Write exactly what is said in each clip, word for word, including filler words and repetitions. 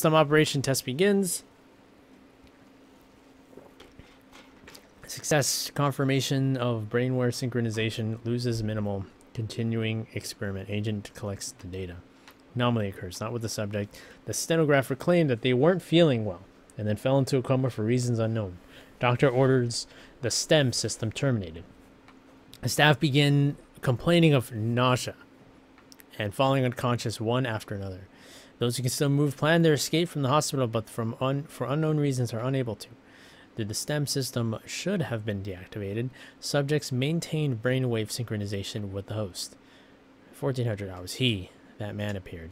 System operation test begins. Success confirmation of brainware synchronization loses minimal. Continuing experiment. Agent collects the data. Anomaly occurs, not with the subject. The stenographer claimed that they weren't feeling well and then fell into a coma for reasons unknown. Doctor orders the STEM system terminated. The staff begin complaining of nausea and falling unconscious one after another. Those who can still move plan their escape from the hospital, but from un for unknown reasons are unable to. Though the STEM system should have been deactivated, subjects maintained brainwave synchronization with the host. fourteen hundred hours. He... That man appeared.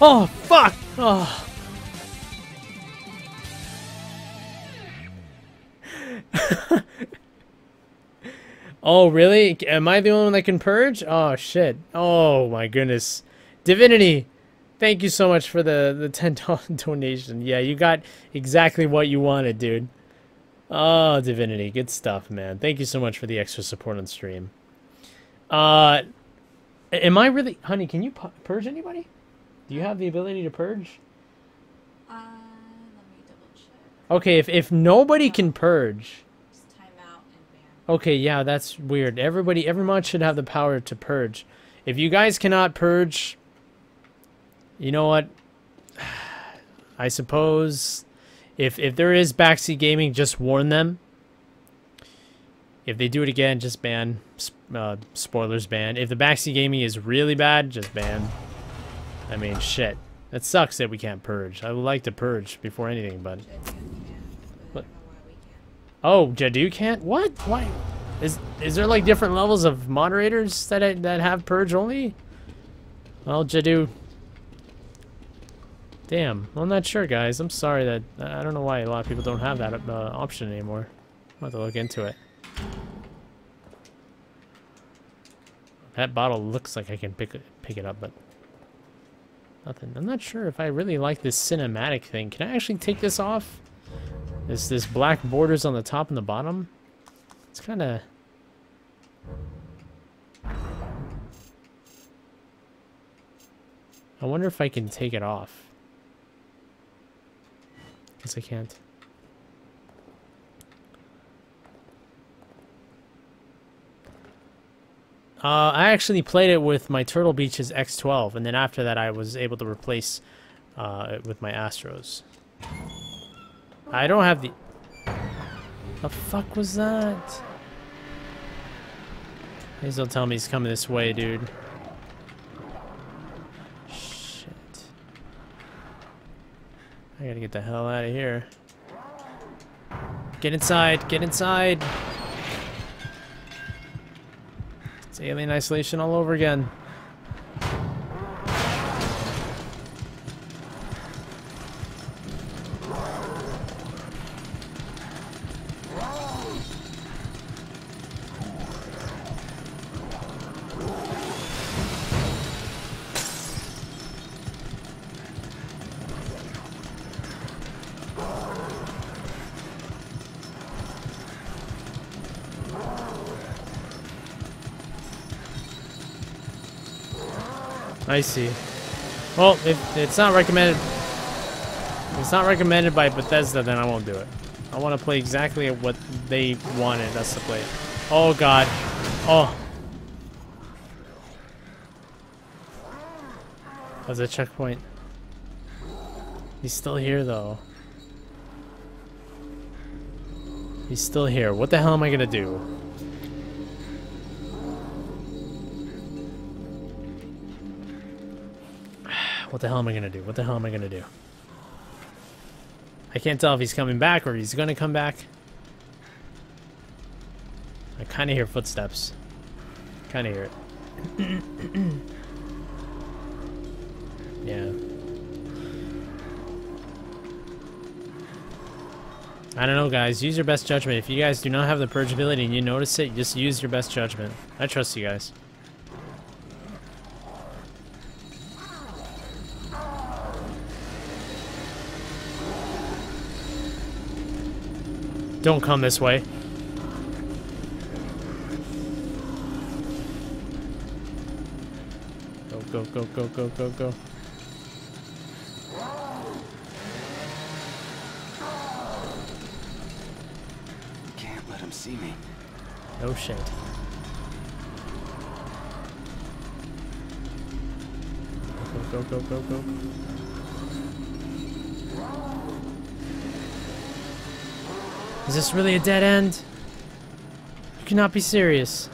Oh, fuck! Oh. Oh, really? Am I the only one that can purge? Oh, shit. Oh, my goodness. Divinity, thank you so much for the, the ten dollar donation. Yeah, you got exactly what you wanted, dude. Oh, Divinity, good stuff, man. Thank you so much for the extra support on stream. Uh, am I really... Honey, can you purge anybody? Do you have the ability to purge? Uh, let me double check. Okay, if, if nobody can purge... Just time out and ban. Okay, yeah, that's weird. Everybody, every mod should have the power to purge. If you guys cannot purge... You know what? I suppose... If, if there is backseat gaming, just warn them. If they do it again, just ban... Uh, spoilers ban. If the backseat gaming is really bad, just ban. I mean, shit. That sucks that we can't purge. I would like to purge before anything, but... but... Oh, Jadu can't? What? Why? Is is there, like, different levels of moderators that, I, that have purge only? Well, Jadu... Damn. I'm not sure, guys. I'm sorry that... I don't know why a lot of people don't have that uh, option anymore. I'll have to look into it. That bottle looks like I can pick it, pick it up, but nothing. I'm not sure if I really like this cinematic thing. Can I actually take this off? Is this black borders on the top and the bottom? It's kind of... I wonder if I can take it off. Guess I can't. Uh, I actually played it with my Turtle Beach's X twelve, and then after that I was able to replace uh, it with my Astros. I don't have the... The fuck was that? Please don't tell me he's coming this way, dude. Shit. I gotta get the hell out of here. Get inside! Get inside! Alien Isolation all over again. I see. Well, if it's not recommended, if it's not recommended by Bethesda, then I won't do it. I want to play exactly what they wanted us to play. Oh god. Oh. That was a checkpoint. He's still here though. He's still here. What the hell am I gonna do? What the hell am I gonna do? What the hell am I gonna do? I can't tell if he's coming back or he's gonna come back. I kinda hear footsteps. Kinda hear it. Yeah. I don't know, guys. Use your best judgment. If you guys do not have the purge ability and you notice it, just use your best judgment. I trust you guys. Don't come this way. Nope. go, go, go, go, go, go. Can't let him see me. No shit. Go, go, go, go, go. Is this really a dead end? You cannot be serious.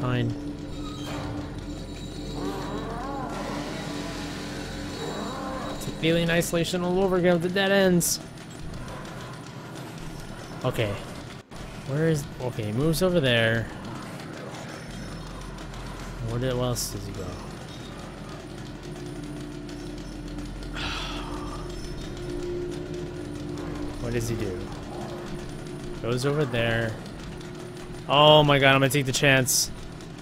Fine. It's Alien Isolation all over again with the dead ends. Okay. Where is... Okay, he moves over there. Where did, where else does he go? What does he do? Goes over there. Oh my god, I'm gonna take the chance.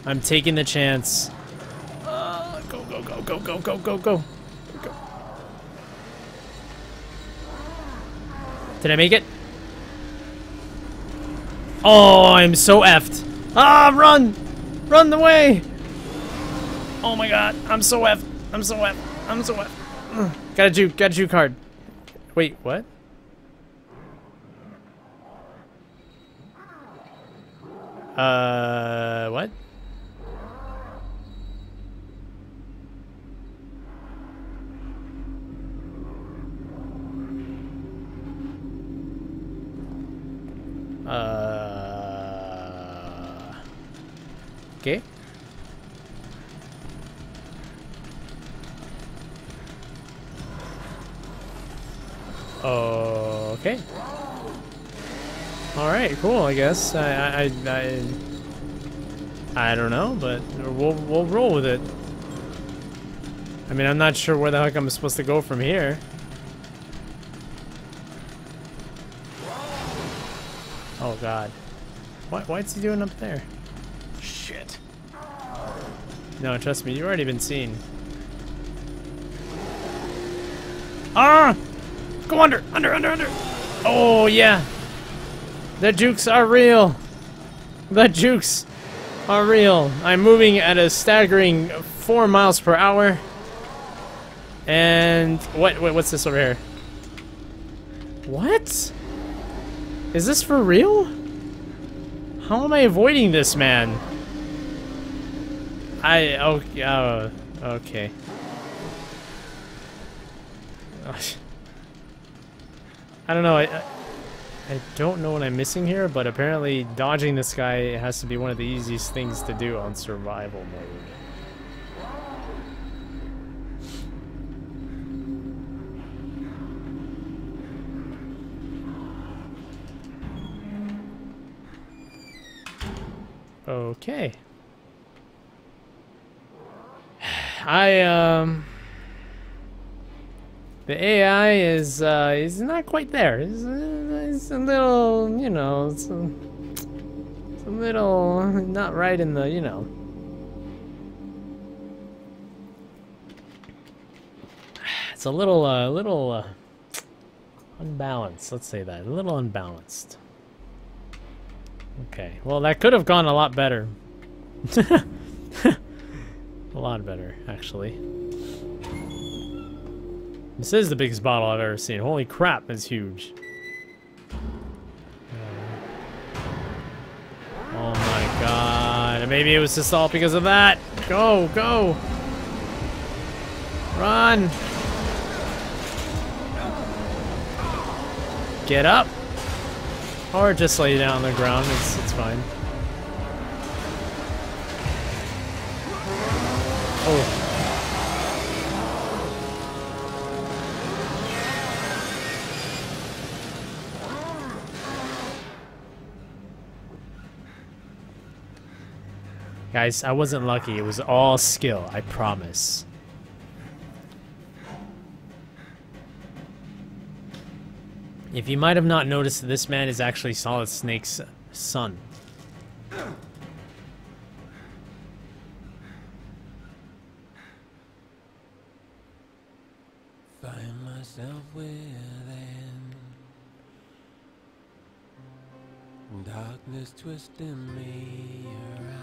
I'm taking the chance. Uh, go, go, go, go, go, go, go, go. Go. Did I make it? Oh, I'm so effed. Ah, run! Run the way! Oh my god, I'm so effed. I'm so effed. I'm so effed. Ugh. Got a juke, got a juke card. Wait, what? Uh, what? Uh... Okay. Okay. All right. Cool. I guess I I I, I don't know, but we'll we'll roll with it. I mean, I'm not sure where the heck I'm supposed to go from here. Oh God. Why why's he doing up there? Shit. No, trust me, you've already been seen. Ah! Go under! Under, under, under! Oh, yeah! The jukes are real! The jukes are real! I'm moving at a staggering four miles per hour. And... What? Wait, what's this over here? What? Is this for real? How am I avoiding this, man? I oh uh, okay. I don't know. I, I I don't know what I'm missing here, but apparently dodging this guy has to be one of the easiest things to do on survival mode. Okay. I, um... The A I is, uh, is not quite there. It's, it's a little, you know, it's a, it's a little not right in the, you know. It's a little, uh, little, uh, unbalanced. Let's say that. A little unbalanced. Okay. Well, that could have gone a lot better. A lot better, actually. This is the biggest bottle I've ever seen. Holy crap, it's huge. Uh, oh my god. Maybe it was just all because of that. Go, go. Run. Get up. Or just lay down on the ground. It's, it's fine. Guys, I wasn't lucky. It was all skill, I promise. If you might have not noticed, this man is actually Solid Snake's son. Find myself with Darkness twisting me around.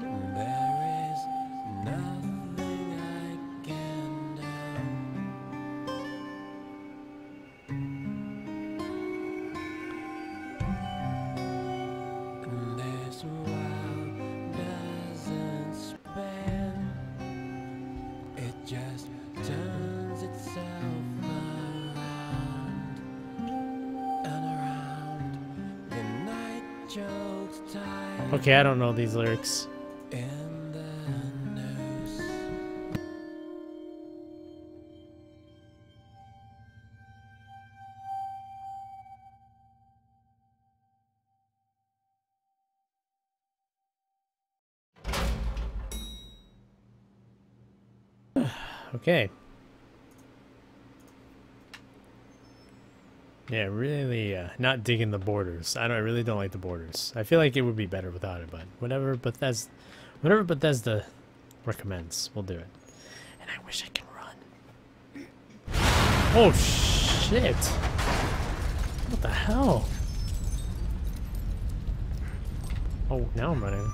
There is nothing I can do. This world doesn't spin. It just turns itself okay, I don't know these lyrics. In the news. Okay. Yeah, really uh, not digging the borders. I don't. I really don't like the borders. I feel like it would be better without it, but whatever Bethesda, whatever Bethesda recommends, we'll do it. And I wish I could run. Oh shit! What the hell? Oh, now I'm running.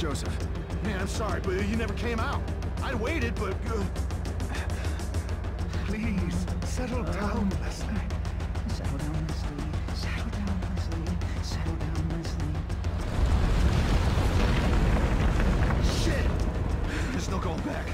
Joseph, man, I'm sorry, but you never came out. I waited, but uh... please settle uh, down, Leslie. Settle down, Leslie. Settle down, Leslie. Settle down, Leslie. Shit! There's no going back.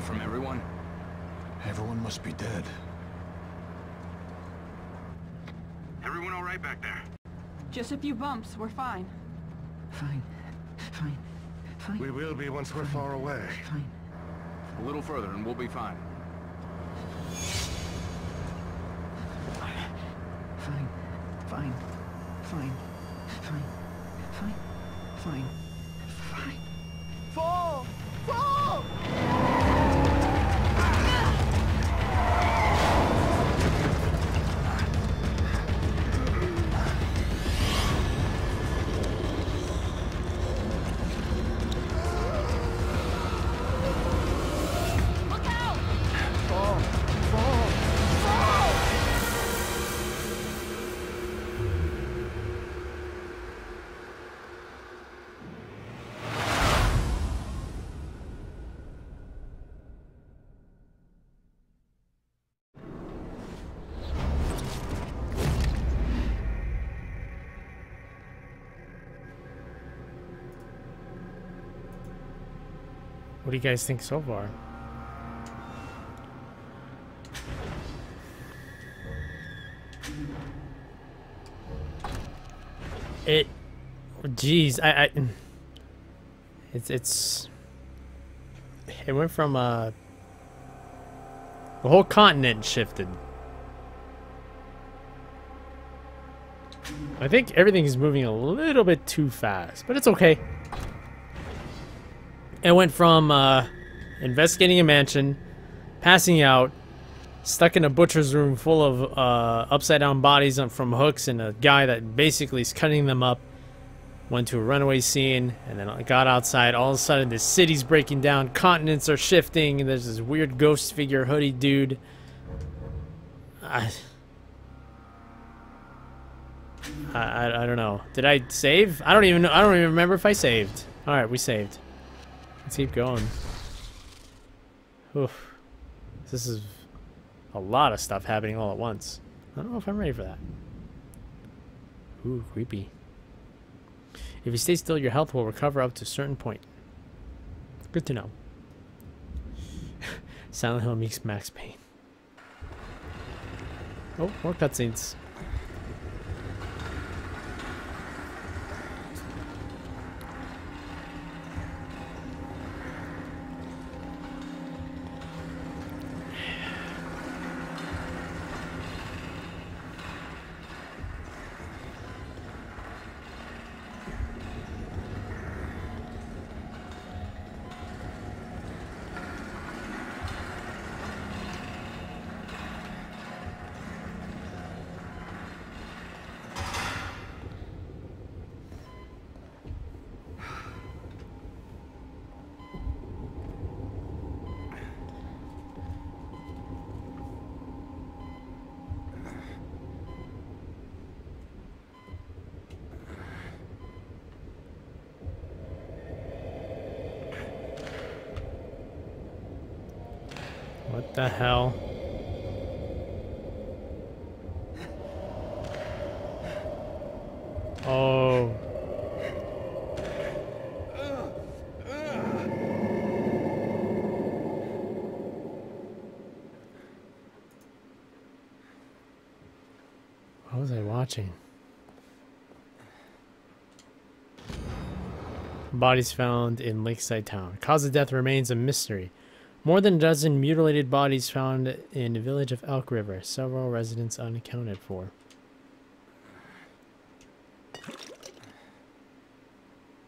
From everyone? Everyone must be dead. Everyone all right back there? Just a few bumps. We're fine. Fine. Fine. Fine. We will be once we're far away. Fine. A little further and we'll be fine. Fine. Fine. Fine. Fine. Fine. Fine. Fine. Fine. Fall! Fall! Look out! What do you guys think so far? It, geez, I, I it's, it's, it went from, uh, the whole continent shifted. I think everything is moving a little bit too fast, but it's okay. It went from, uh, investigating a mansion, passing out, stuck in a butcher's room full of uh, upside-down bodies from hooks and a guy that basically is cutting them up. Went to a runaway scene, and then I got outside. All of a sudden, the city's breaking down, continents are shifting, and there's this weird ghost figure hoodie dude. I, I, I don't know. Did I save? I don't even know. I don't even remember if I saved. All right, we saved. Let's keep going. Oof. This is a lot of stuff happening all at once. I don't know if I'm ready for that. Ooh, creepy. If you stay still, your health will recover up to a certain point. Good to know. Silent Hill meets Max Payne. Oh, more cutscenes. The hell? Oh. What was I watching? Bodies found in Lakeside Town. Cause of death remains a mystery. More than a dozen mutilated bodies found in the village of Elk River, several residents unaccounted for.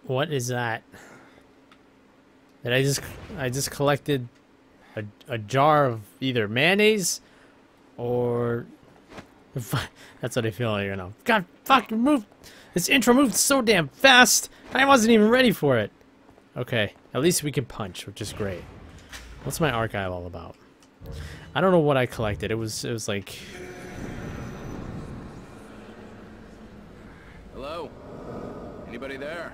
What is that? That I just I just collected a, a jar of either mayonnaise or that's what I feel like right now. God, fuck, move! This intro moved so damn fast. I wasn't even ready for it. Okay, at least we can punch, which is great. What's my archive all about? I don't know what I collected. It was it was like hello? Anybody there?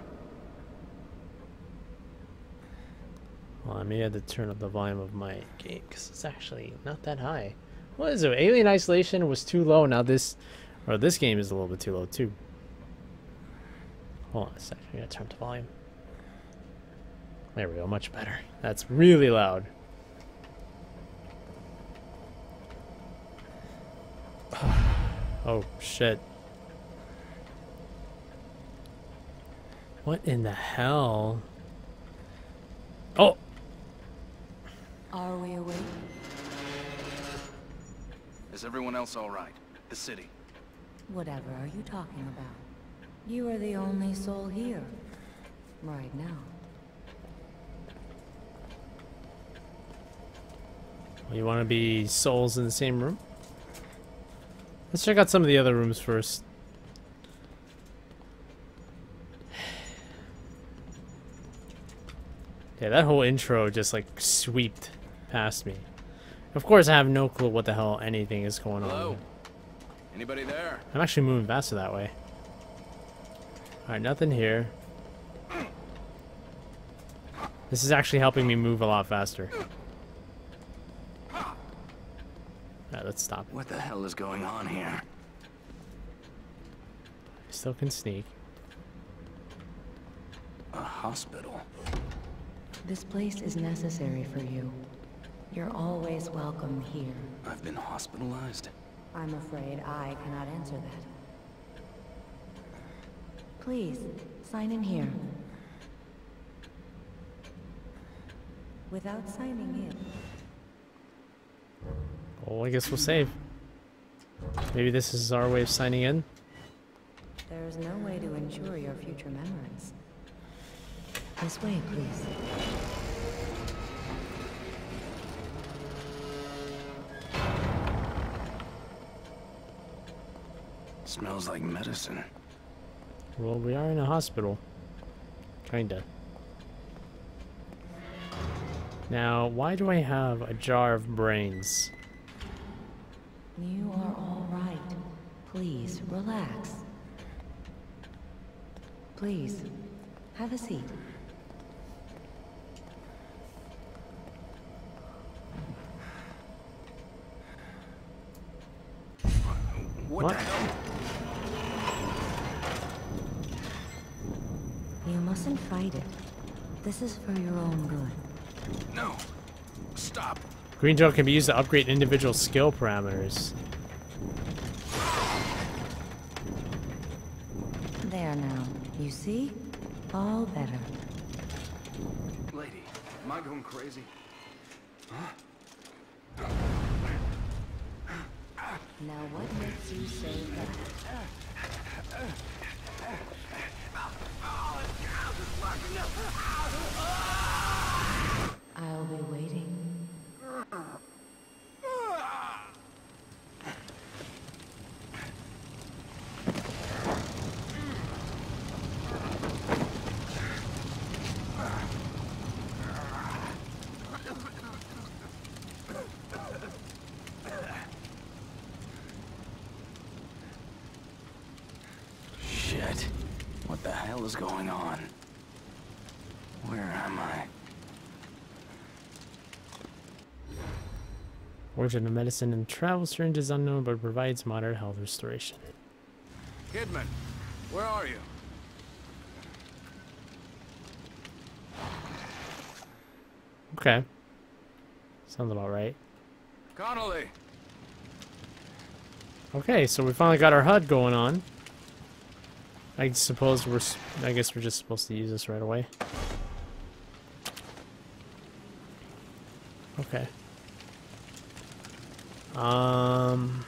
Well, I may have to turn up the volume of my game because it's actually not that high. What is it? Alien Isolation was too low. Now this or this game is a little bit too low too. Hold on a second, I gotta turn up the volume. There we go, much better. That's really loud. Oh, shit. What in the hell? Oh! Are we awake? Is everyone else alright? The city? Whatever are you talking about? You are the only soul here. Right now. You want to be souls in the same room? Let's check out some of the other rooms first. Yeah, that whole intro just like swept past me. Of course, I have no clue what the hell anything is going Hello? On. Anybody there? I'm actually moving faster that way. Alright, nothing here. This is actually helping me move a lot faster. Alright, let's stop. What the hell is going on here? I still can sneak. A hospital. This place is necessary for you. You're always welcome here. I've been hospitalized. I'm afraid I cannot answer that. Please, sign in here. Without signing in. Well, I guess we'll save. Maybe this is our way of signing in. There is no way to ensure your future memories. This way, please. Smells like medicine. Well, we are in a hospital. Kinda. Now, why do I have a jar of brains? You are all right. Please, relax. Please, have a seat. What? What? You mustn't fight it. This is for your own good. No. Stop. Green gel can be used to upgrade individual skill parameters. There now. You see? All better. Lady, am I going crazy? Huh? Now what makes you say that? I'll be waiting. What is going on? Where am I? Origin of medicine and travel syringe is unknown, but provides moderate health restoration. Kidman, where are you? Okay. Sounds about right. Connolly. Okay, so we finally got our H U D going on. I suppose we're, I guess we're just supposed to use this right away. Okay. Um.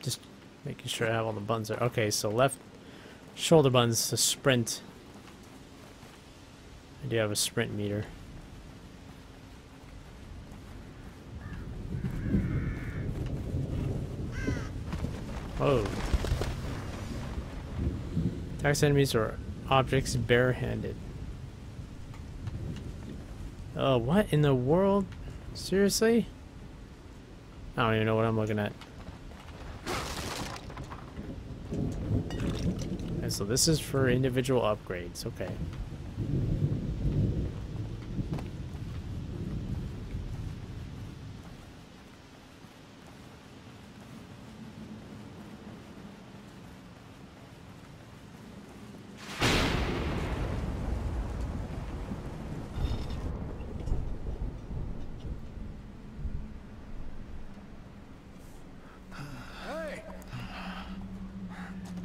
Just making sure I have all the buttons there. Okay, so left shoulder buttons to sprint. I do have a sprint meter. Oh. Attacks enemies or objects barehanded. Oh, uh, what in the world? Seriously? I don't even know what I'm looking at. And so this is for individual upgrades. Okay.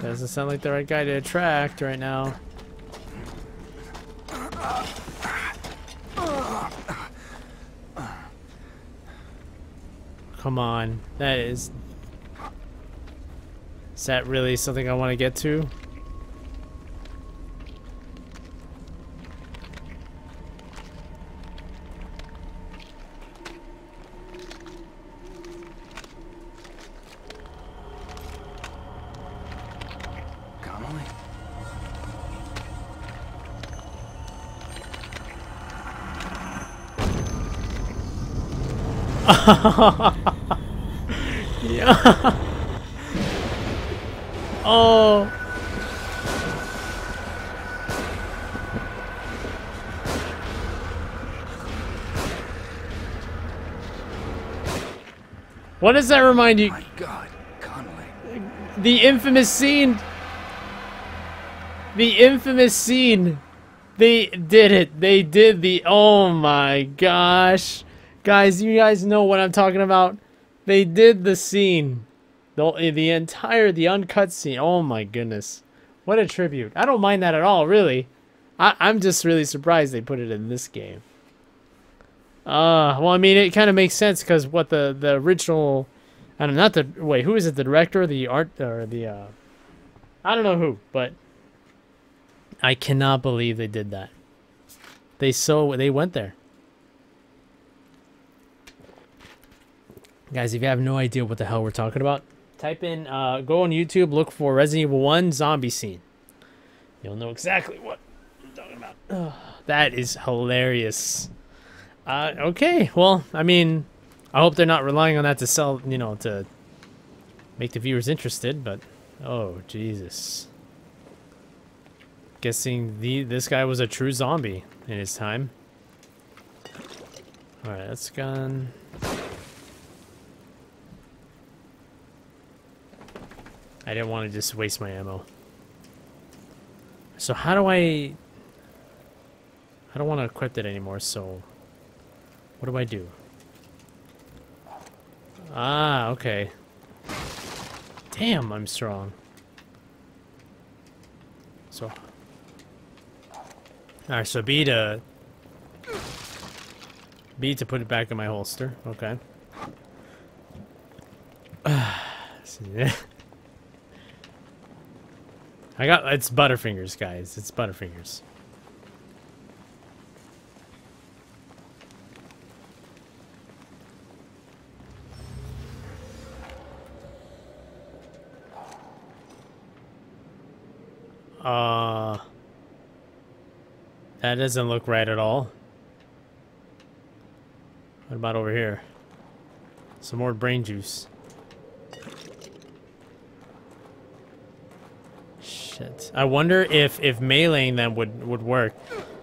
Doesn't sound like the right guy to attract right now. Come on, that is. Is that really something I want to get to? Yeah. Oh. What does that remind you? My God, Connolly. the infamous scene. The infamous scene. They did it. They did the... Oh my gosh. Guys, you guys know what I'm talking about. They did the scene. The, the entire, the uncut scene. Oh my goodness. What a tribute. I don't mind that at all, really. I, I'm just really surprised they put it in this game. Uh, well, I mean, it kind of makes sense because what the, the original... I don't know, not the... Wait, who is it? The director? The art... Or the... Uh, I don't know who, but... I cannot believe they did that. They so they went there. Guys, if you have no idea what the hell we're talking about, type in, uh, go on YouTube, look for Resident Evil one zombie scene. You'll know exactly what I'm talking about. Oh, that is hilarious. Uh, okay, well, I mean, I hope they're not relying on that to sell, you know, to make the viewers interested, but, oh, Jesus. Guessing the this guy was a true zombie in his time. All right, that's gone. I didn't want to just waste my ammo. So how do I? I don't want to equip it anymore. So what do I do? Ah, okay. Damn, I'm strong. So. Alright, so B to... B to put it back in my holster. Okay. I got... It's Butterfingers, guys. It's Butterfingers. Uh... That doesn't look right at all. What about over here? Some more brain juice. Shit. I wonder if, if meleeing them would, would work.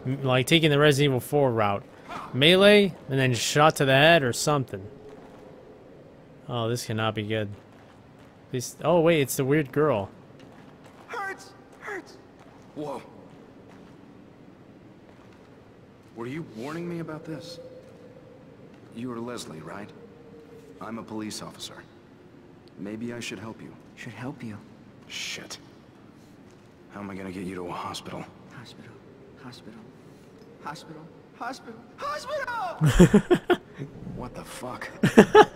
M like taking the Resident Evil four route. Melee and then shot to the head or something. Oh, this cannot be good. At least, oh, wait, it's the weird girl. Hurts! Hurts! Whoa. Were you warning me about this? You are Leslie, right? I'm a police officer. Maybe I should help you. Should help you? Shit. How am I gonna get you to a hospital? Hospital. Hospital. Hospital. Hospital. Hospital! What the fuck?